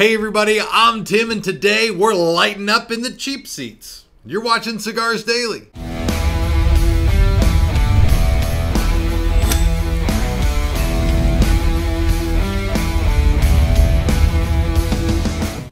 Hey everybody, I'm Tim and today we're lighting up in the cheap seats. You're watching Cigars Daily.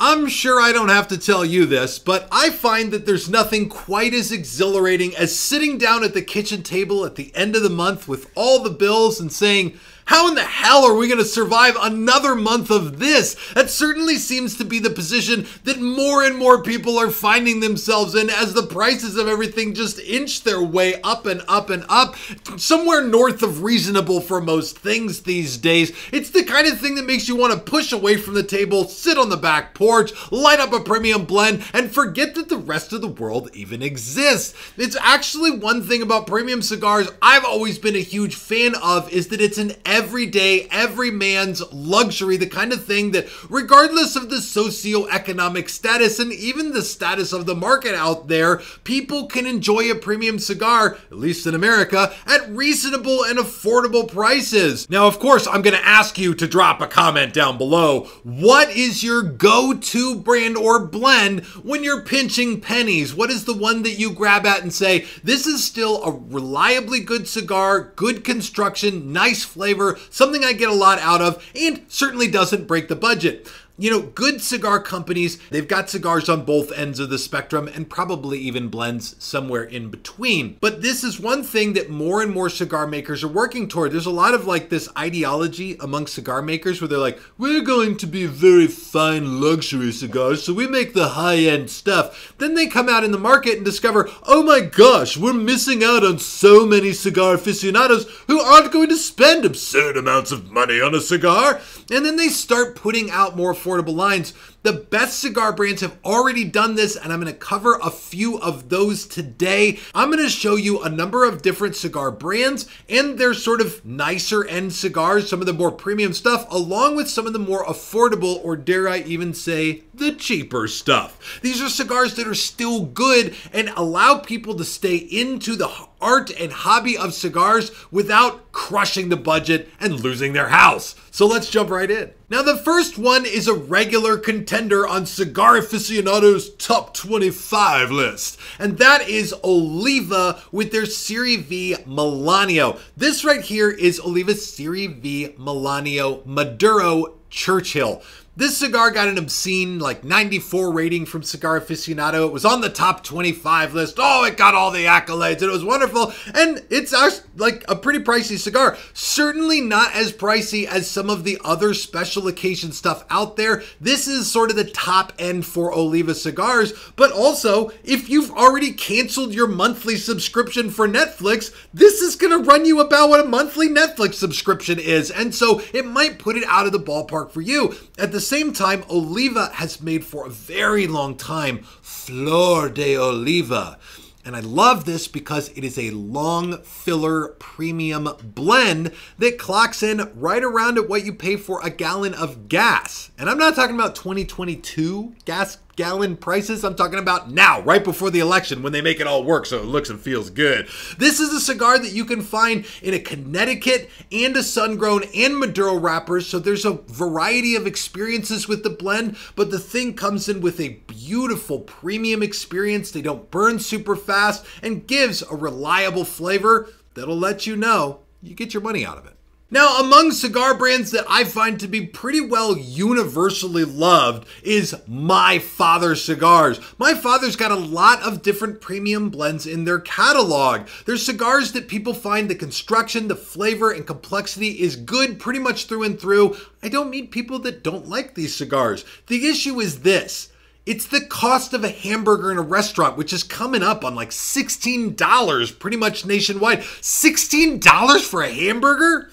I'm sure I don't have to tell you this, but I find that there's nothing quite as exhilarating as sitting down at the kitchen table at the end of the month with all the bills and saying, how in the hell are we going to survive another month of this? That certainly seems to be the position that more and more people are finding themselves in as the prices of everything just inch their way up and up and up, somewhere north of reasonable for most things these days. It's the kind of thing that makes you want to push away from the table, sit on the back porch, light up a premium blend, and forget that the rest of the world even exists. It's actually one thing about premium cigars I've always been a huge fan of is that it's an everyday, every man's luxury, the kind of thing that regardless of the socioeconomic status and even the status of the market out there, people can enjoy a premium cigar, at least in America, at reasonable and affordable prices. Now, of course, I'm going to ask you to drop a comment down below. What is your go-to brand or blend when you're pinching pennies? What is the one that you grab at and say, this is still a reliably good cigar, good construction, nice flavor, something I get a lot out of, and certainly doesn't break the budget. You know, good cigar companies, they've got cigars on both ends of the spectrum and probably even blends somewhere in between. But this is one thing that more and more cigar makers are working toward. There's a lot of like this ideology among cigar makers where they're like, we're going to be very fine luxury cigars, so we make the high-end stuff. Then they come out in the market and discover, oh my gosh, we're missing out on so many cigar aficionados who aren't going to spend absurd amounts of money on a cigar. And then they start putting out more affordable lines. The best cigar brands have already done this, and I'm going to cover a few of those today. I'm going to show you a number of different cigar brands and their sort of nicer end cigars, some of the more premium stuff, along with some of the more affordable, or dare I even say, the cheaper stuff. These are cigars that are still good and allow people to stay into the art and hobby of cigars without crushing the budget and losing their house. So let's jump right in. Now, the first one is a regular contender on Cigar Aficionado's top 25 list, and that is Oliva with their Serie V Melanio. This right here is Oliva's Serie V Melanio Maduro Churchill. This cigar got an obscene, like, 94 rating from Cigar Aficionado. It was on the top 25 list. Oh, it got all the accolades, and it was wonderful. And it's, like, a pretty pricey cigar. Certainly not as pricey as some of the other special occasion stuff out there. This is sort of the top end for Oliva cigars. But also, if you've already canceled your monthly subscription for Netflix, this is going to run you about what a monthly Netflix subscription is. And so it might put it out of the ballpark for you. At the same time, Oliva has made for a very long time Flor de Oliva. And I love this because it is a long filler premium blend that clocks in right around at what you pay for a gallon of gas. And I'm not talking about 2022 gas gallon prices. I'm talking about now, right before the election, when they make it all work so it looks and feels good. This is a cigar that you can find in a Connecticut and a Sun-Grown and Maduro wrappers, so there's a variety of experiences with the blend, but the thing comes in with a beautiful premium experience. They don't burn super fast and gives a reliable flavor that'll let you know you get your money out of it. Now, among cigar brands that I find to be pretty well universally loved is My Father Cigars. My Father's got a lot of different premium blends in their catalog. There's cigars that people find the construction, the flavor, and complexity is good pretty much through and through. I don't meet people that don't like these cigars. The issue is this. It's the cost of a hamburger in a restaurant, which is coming up on like $16 pretty much nationwide. $16 for a hamburger?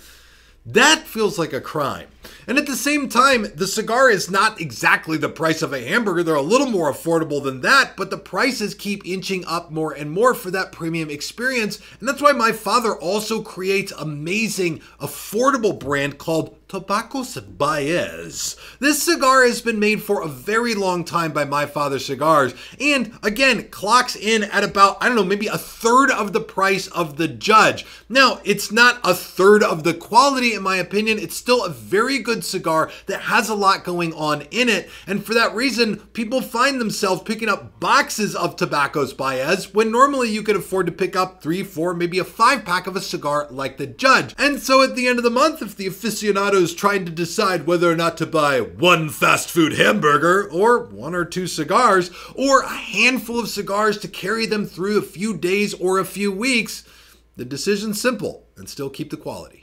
That feels like a crime. And at the same time, the cigar is not exactly the price of a hamburger. They're a little more affordable than that, but the prices keep inching up more and more for that premium experience. And that's why My Father also creates amazing, affordable brand called Tobaccos Baez. This cigar has been made for a very long time by My Father Cigars, and again, clocks in at about, I don't know, maybe a third of the price of the Judge. Now, it's not a third of the quality, in my opinion. It's still a very good good cigar that has a lot going on in it, and for that reason, people find themselves picking up boxes of Tobaccos Baez when normally you could afford to pick up 3, 4, maybe a 5-pack of a cigar like the Judge. And so at the end of the month, if the aficionado is trying to decide whether or not to buy 1 fast food hamburger or 1 or 2 cigars or a handful of cigars to carry them through a few days or a few weeks, the decision's simple and still keep the quality.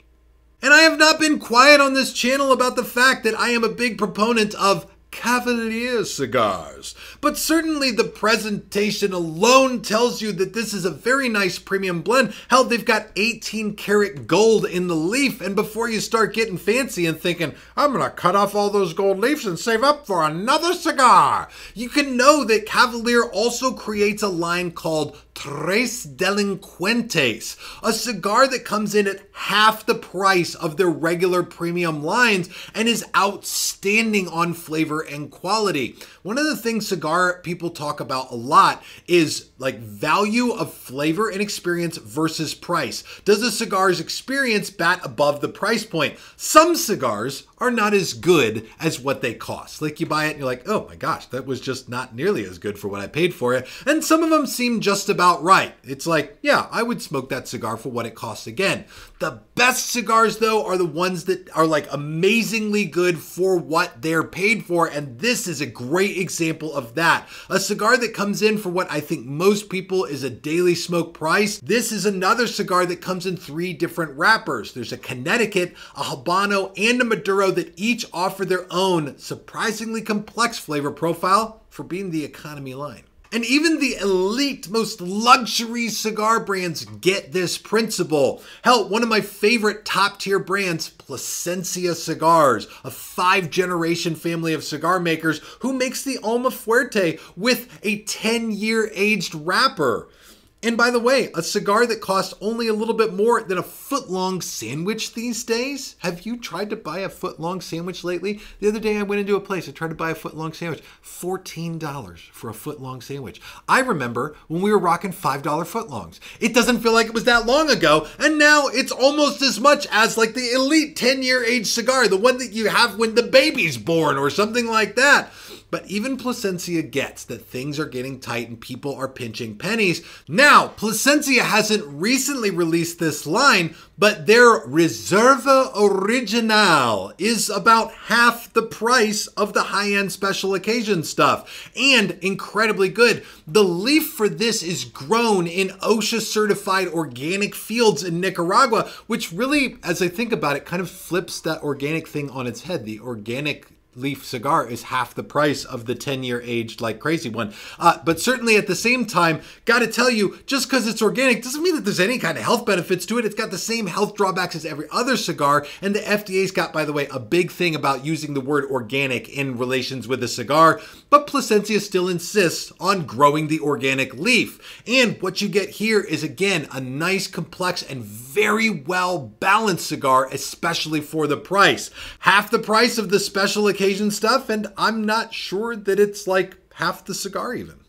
And I have not been quiet on this channel about the fact that I am a big proponent of Cavalier Cigars, but certainly the presentation alone tells you that this is a very nice premium blend. Hell, they've got 18 karat gold in the leaf, and before you start getting fancy and thinking, I'm gonna cut off all those gold leaves and save up for another cigar, you can know that Cavalier also creates a line called Tres Delinquentes, a cigar that comes in at half the price of their regular premium lines and is outstanding on flavor and quality. One of the things cigar people talk about a lot is like value of flavor and experience versus price. Does a cigar's experience bat above the price point? Some cigars are not as good as what they cost. Like you buy it and you're like, oh my gosh, that was just not nearly as good for what I paid for it. And some of them seem just about right. It's like, yeah, I would smoke that cigar for what it costs again. The best cigars, though, are the ones that are like amazingly good for what they're paid for, and this is a great example of that. A cigar that comes in for what I think most people is a daily smoke price. This is another cigar that comes in 3 different wrappers. There's a Connecticut, a Habano, and a Maduro that each offer their own surprisingly complex flavor profile for being the economy line. And even the elite, most luxury cigar brands get this principle. Hell, one of my favorite top-tier brands, Plasencia Cigars, a 5-generation family of cigar makers who makes the Alma Fuerte with a 10-year aged wrapper. And by the way, a cigar that costs only a little bit more than a foot-long sandwich these days. Have you tried to buy a foot-long sandwich lately? The other day I went into a place, I tried to buy a foot-long sandwich. $14 for a foot-long sandwich. I remember when we were rocking $5 foot-longs. It doesn't feel like it was that long ago, and now it's almost as much as like the elite 10-year aged cigar, the one that you have when the baby's born or something like that. But even Plasencia gets that things are getting tight and people are pinching pennies. Now, Plasencia hasn't recently released this line, but their Reserva Original is about half the price of the high-end special occasion stuff, and incredibly good. The leaf for this is grown in OSHA-certified organic fields in Nicaragua, which really, as I think about it, kind of flips that organic thing on its head, the organic leaf cigar is half the price of the 10-year aged like crazy one. But certainly at the same time, gotta tell you, just because it's organic doesn't mean that there's any kind of health benefits to it. It's got the same health drawbacks as every other cigar, and the FDA's got, by the way, a big thing about using the word organic in relations with a cigar, but Plasencia still insists on growing the organic leaf. And what you get here is, again, a nice, complex, and very well-balanced cigar, especially for the price. Half the price of the special occasion stuff, and I'm not sure that it's like half the cigar even.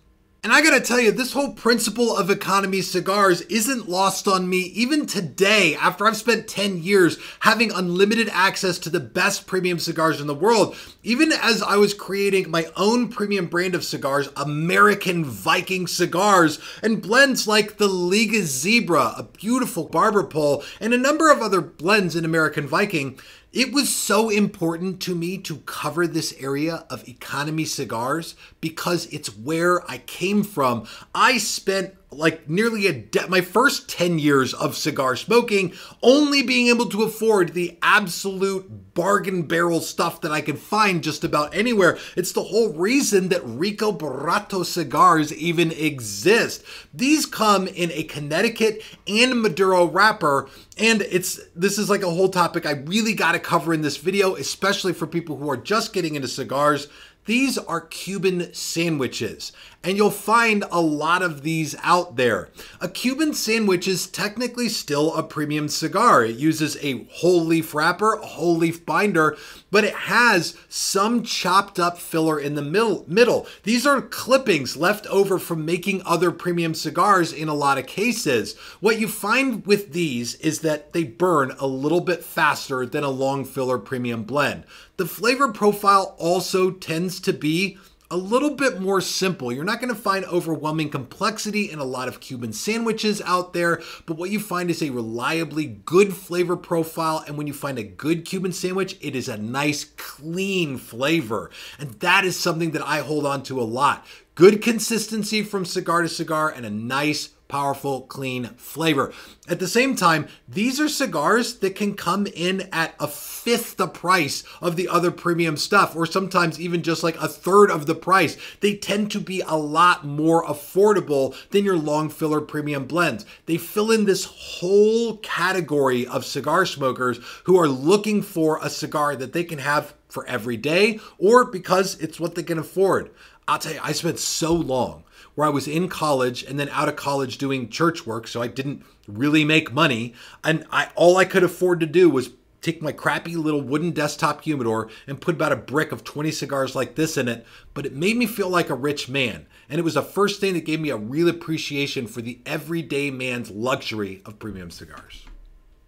And I gotta tell you, this whole principle of economy cigars isn't lost on me even today after I've spent 10 years having unlimited access to the best premium cigars in the world. Even as I was creating my own premium brand of cigars, American Viking cigars, and blends like the Liga Zebra, a beautiful barber pole, and a number of other blends in American Viking, it was so important to me to cover this area of economy cigars because it's where I came from. I spent like nearly my first 10 years of cigar smoking, only being able to afford the absolute bargain barrel stuff that I could find just about anywhere. It's the whole reason that Rico Barato cigars even exist. These come in a Connecticut and Maduro wrapper, and this is like a whole topic I really gotta cover in this video, especially for people who are just getting into cigars. These are Cuban sandwiches, and you'll find a lot of these out there. A Cuban sandwich is technically still a premium cigar. It uses a whole leaf wrapper, a whole leaf binder, but it has some chopped up filler in the middle. These are clippings left over from making other premium cigars in a lot of cases. What you find with these is that they burn a little bit faster than a long filler premium blend. The flavor profile also tends to be a little bit more simple. You're not going to find overwhelming complexity in a lot of Cuban sandwiches out there, but what you find is a reliably good flavor profile. And when you find a good Cuban sandwich, it is a nice, clean flavor. And that is something that I hold on to a lot. Good consistency from cigar to cigar and a nice, powerful, clean flavor. At the same time, these are cigars that can come in at a fifth the price of the other premium stuff, or sometimes even just like a third of the price. They tend to be a lot more affordable than your long filler premium blends. They fill in this whole category of cigar smokers who are looking for a cigar that they can have for every day or because it's what they can afford. I'll tell you, I spent so long where I was in college and then out of college doing church work, so I didn't really make money, and all I could afford to do was take my crappy little wooden desktop humidor and put about a brick of 20 cigars like this in it, but it made me feel like a rich man, and it was the first thing that gave me a real appreciation for the everyday man's luxury of premium cigars.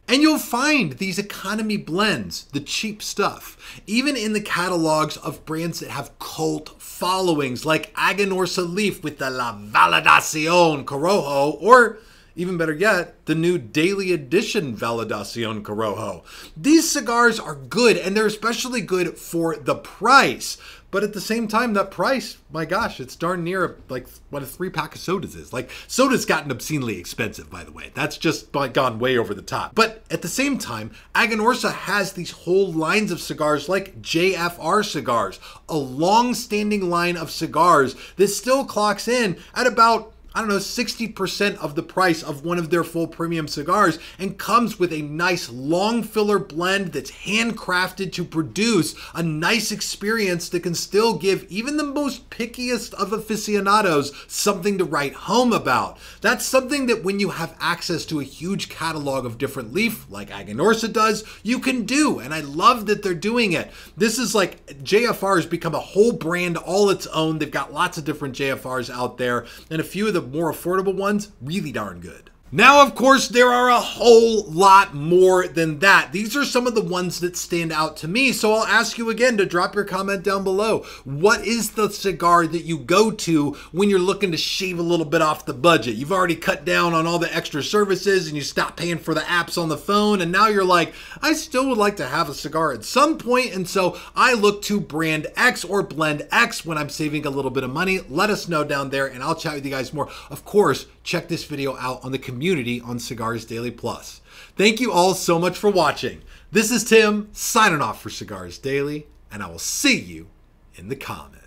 And you'll find these economy blends, the cheap stuff, even in the catalogs of brands that have cult followings like Aganorsa Leaf with the La Validacion Corojo, or even better yet, the new Daily Edition Validacion Corojo. These cigars are good, and they're especially good for the price. But at the same time, that price, my gosh, it's darn near like what a 3-pack of sodas is. Like, soda's gotten obscenely expensive, by the way. That's just gone way over the top. But at the same time, Aganorsa has these whole lines of cigars like JFR cigars, a long-standing line of cigars that still clocks in at about, I don't know, 60% of the price of one of their full premium cigars, and comes with a nice long filler blend that's handcrafted to produce a nice experience that can still give even the most pickiest of aficionados something to write home about. That's something that when you have access to a huge catalog of different leaf, like Aganorsa does, you can do, and I love that they're doing it. This is like, JFR has become a whole brand all its own. They've got lots of different JFRs out there, and a few of the more affordable ones, really darn good. Now, of course, there are a whole lot more than that. These are some of the ones that stand out to me. So I'll ask you again to drop your comment down below. What is the cigar that you go to when you're looking to shave a little bit off the budget? You've already cut down on all the extra services and you stopped paying for the apps on the phone. And now you're like, I still would like to have a cigar at some point. And so I look to brand X or blend X when I'm saving a little bit of money. Let us know down there and I'll chat with you guys more. Of course, check this video out on the community on Cigars Daily Plus. Thank you all so much for watching. This is Tim signing off for Cigars Daily, and I will see you in the comments.